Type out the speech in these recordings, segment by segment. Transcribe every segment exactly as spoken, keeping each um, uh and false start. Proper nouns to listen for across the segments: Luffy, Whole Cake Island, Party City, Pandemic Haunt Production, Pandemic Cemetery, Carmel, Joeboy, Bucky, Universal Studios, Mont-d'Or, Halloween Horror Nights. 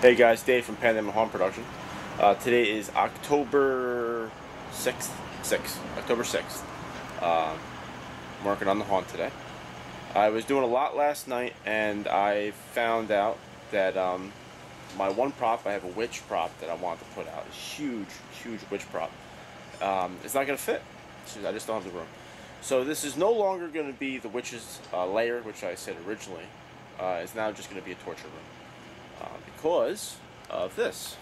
Hey guys, Dave from Pandemic Haunt Production. Uh, today is October sixth. October sixth. Uh, I'm working on the haunt today. I was doing a lot last night and I found out that um, my one prop, I have a witch prop that I want to put out. A huge, huge witch prop. Um, it's not going to fit. I just don't have the room. So this is no longer going to be the witch's uh, lair, which I said originally. Uh, it's now just going to be a torture room. Uh, because of this.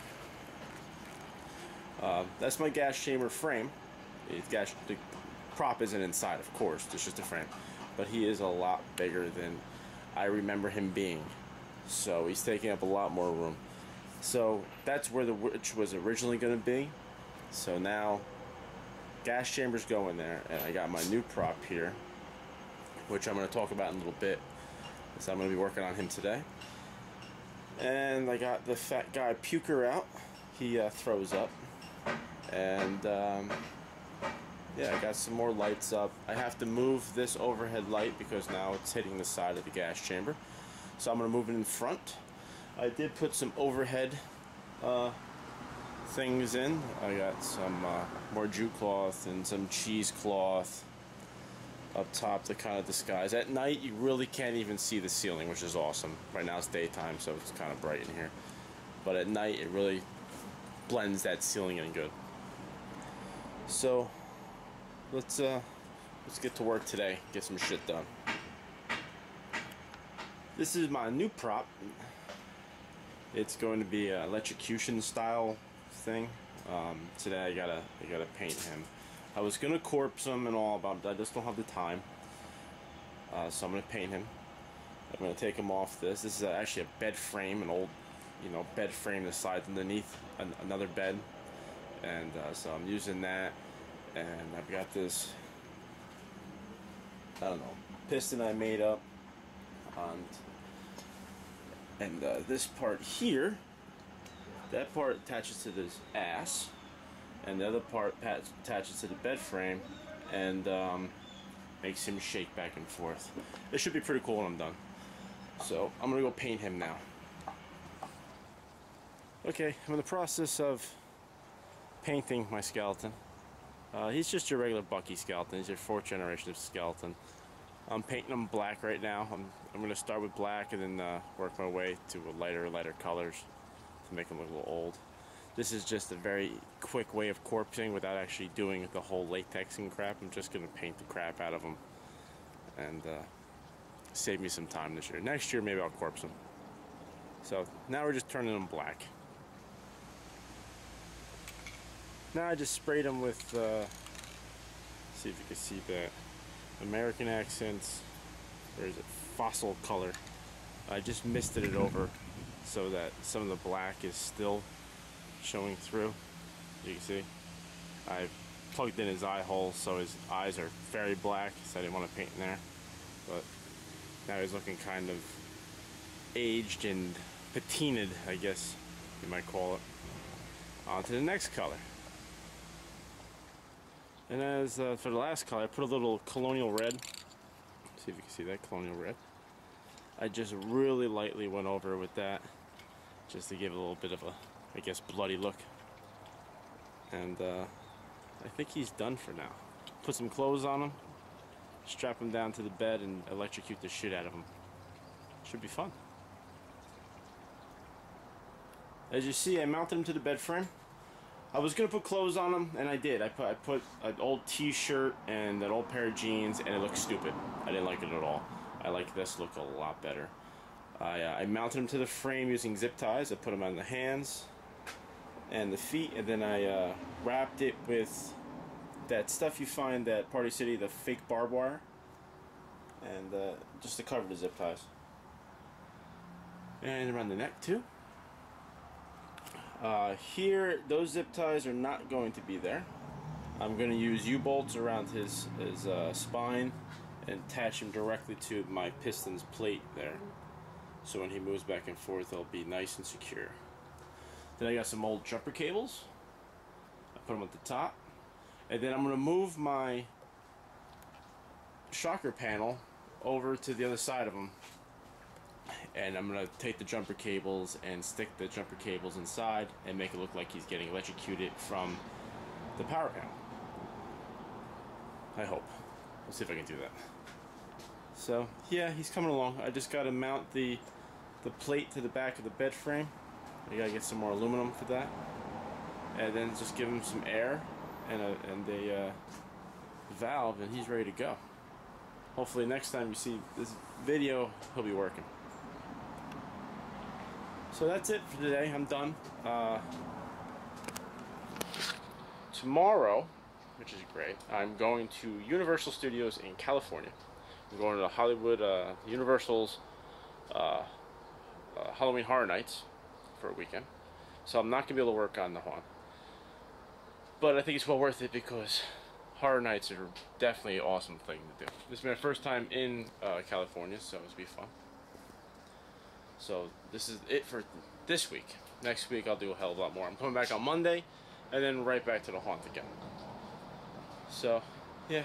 Uh, that's my gas chamber frame. It gas, the prop isn't inside, of course, it's just a frame. But he is a lot bigger than I remember him being. So he's taking up a lot more room. So that's where the witch was originally going to be. So now gas chambers go in there, and I got my new prop here, which I'm going to talk about in a little bit. So I'm going to be working on him today. And I got the fat guy Puker out. He uh, throws up. And um, yeah, I got some more lights up. I have to move this overhead light because now it's hitting the side of the gas chamber. So I'm going to move it in front. I did put some overhead uh, things in. I got some uh, more jute cloth and some cheesecloth up top to kind of disguise. At night you really can't even see the ceiling, which is awesome. Right now it's daytime, so it's kind of bright in here, but at night it really blends that ceiling in good. So let's uh, let's get to work today, get some shit done. This is my new prop. It's going to be an electrocution style thing. Um, today I gotta I gotta paint him. I was gonna corpse him and all, but I just don't have the time. Uh, so I'm gonna paint him. I'm gonna take him off this. This is actually a bed frame, an old, you know, bed frame that slides underneath an another bed, and uh, so I'm using that. And I've got this, I don't know, piston I made up, on, and uh, this part here, that part attaches to this ass. And the other part attaches to the bed frame and um, makes him shake back and forth. It should be pretty cool when I'm done. So I'm gonna go paint him now. Okay, I'm in the process of painting my skeleton. Uh, he's just your regular Bucky skeleton. He's your fourth generation of skeleton. I'm painting him black right now. I'm, I'm gonna start with black and then uh, work my way to a lighter, lighter colors to make him look a little old. This is just a very quick way of corpsing without actually doing the whole latexing crap. I'm just going to paint the crap out of them and uh, save me some time this year. Next year, maybe I'll corpse them. So now we're just turning them black. Now I just sprayed them with, uh, see if you can see that, American Accents, or is it Fossil Color? I just misted it over so that some of the black is still showing through. You can see I plugged in his eye hole, so his eyes are very black, so I didn't want to paint in there, but now he's looking kind of aged and patinaed, I guess you might call it. On to the next color. And as uh, for the last color, I put a little Colonial Red. See if you can see that Colonial Red. I just really lightly went over with that just to give a little bit of a, I guess, bloody look. And uh, I think he's done for now. Put some clothes on him, strap him down to the bed, and electrocute the shit out of him. Should be fun. As you see, I mounted him to the bed frame. I was gonna put clothes on him, and I did. I put I put an old t-shirt and an old pair of jeans, and it looked stupid. I didn't like it at all. I like this look a lot better. I, uh, I mounted him to the frame using zip ties. I put him on the hands and the feet, and then I uh, wrapped it with that stuff you find at Party City, the fake barbed wire, and uh, just to cover the zip ties, and around the neck too. Uh, here, those zip ties are not going to be there. I'm going to use U-bolts around his his uh, spine and attach him directly to my piston's plate there, so when he moves back and forth, they'll be nice and secure. Then I got some old jumper cables. I put them at the top. And then I'm going to move my shocker panel over to the other side of them and I'm gonna take the jumper cables and stick the jumper cables inside and make it look like he's getting electrocuted from the power panel. I hope. We'll see if I can do that. So yeah, he's coming along. I just gotta mount the the plate to the back of the bed frame. I gotta get some more aluminum for that, and then just give him some air and a and a uh, valve, and he's ready to go. Hopefully next time you see this video, he'll be working. So that's it for today. I'm done. Uh, tomorrow, which is great, I'm going to Universal Studios in California. I'm going to the Hollywood, uh, Universal's uh, uh, Halloween Horror Nights for a weekend. So I'm not going to be able to work on the haunt. But I think it's well worth it because horror nights are definitely an awesome thing to do. This is my first time in uh, California, so it's be fun. So this is it for this week. Next week I'll do a hell of a lot more. I'm coming back on Monday, and then right back to the haunt again. So yeah,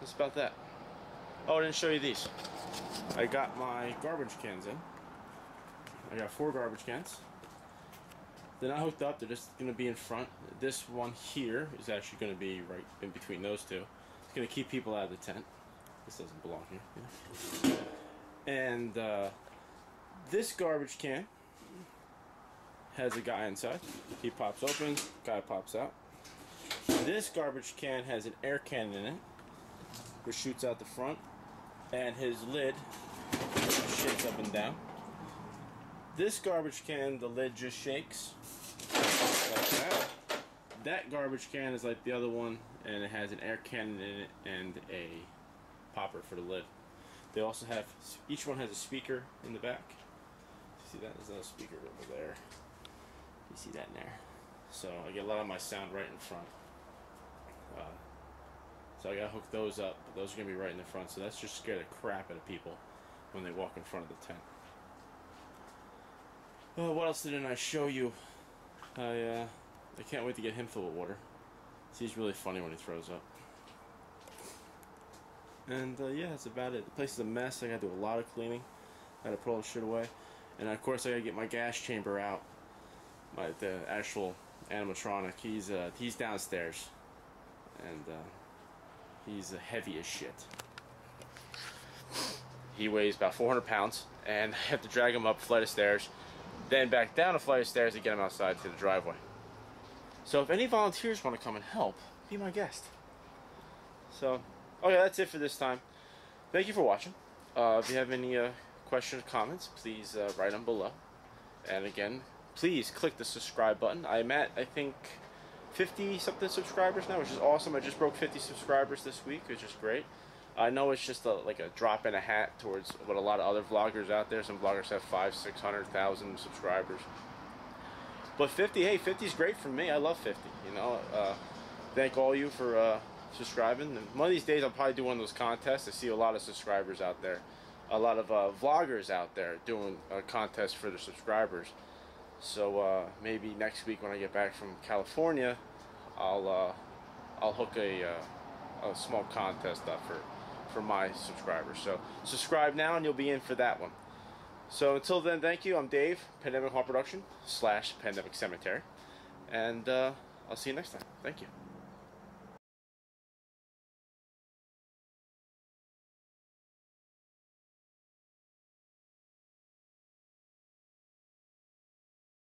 that's about that. Oh, I didn't show you these. I got my garbage cans in. I got four garbage cans. They're not hooked up, they're just going to be in front. This one here is actually going to be right in between those two. It's going to keep people out of the tent. This doesn't belong here. Yeah. And uh, this garbage can has a guy inside. He pops open, guy pops out. This garbage can has an air cannon in it, which shoots out the front, and his lid shakes up and down. This garbage can, the lid just shakes like that. That garbage can is like the other one, and it has an air cannon in it and a popper for the lid. They also have, each one has a speaker in the back. You see that? There's another speaker over there. You see that in there? So I get a lot of my sound right in front. Uh, so I gotta hook those up, but those are gonna be right in the front. So that's just scared the crap out of people when they walk in front of the tent. Oh, what else didn't I show you? I, uh, I can't wait to get him filled with water. See, he's really funny when he throws up. And, uh, yeah, that's about it. The place is a mess. I gotta do a lot of cleaning. I gotta put all the shit away. And, of course, I gotta get my gas chamber out. My, the actual animatronic. He's, uh, he's downstairs. And, uh, he's heavy as shit. He weighs about four hundred pounds. And I have to drag him up a flight of stairs. Then back down a flight of stairs to get them outside to the driveway. So if any volunteers want to come and help, be my guest. So, okay, that's it for this time. Thank you for watching. Uh, if you have any uh, questions or comments, please uh, write them below. And again, please click the subscribe button. I'm at, I think, fifty-something subscribers now, which is awesome. I just broke fifty subscribers this week, which is great. I know it's just a, like a drop in a hat towards what a lot of other vloggers out there. Some vloggers have five, six hundred thousand subscribers. But fifty, hey, fifty is great for me. I love fifty. You know, uh, thank all you for uh, subscribing. And one of these days, I'll probably do one of those contests. I see a lot of subscribers out there, a lot of uh, vloggers out there doing a contest for their subscribers. So uh, maybe next week when I get back from California, I'll uh, I'll hook a uh, a small contest up for. For my subscribers. So subscribe now and you'll be in for that one. So until then, thank you. I'm Dave, Pandemic Haunt Production slash Pandemic Cemetery, and uh, I'll see you next time. Thank you.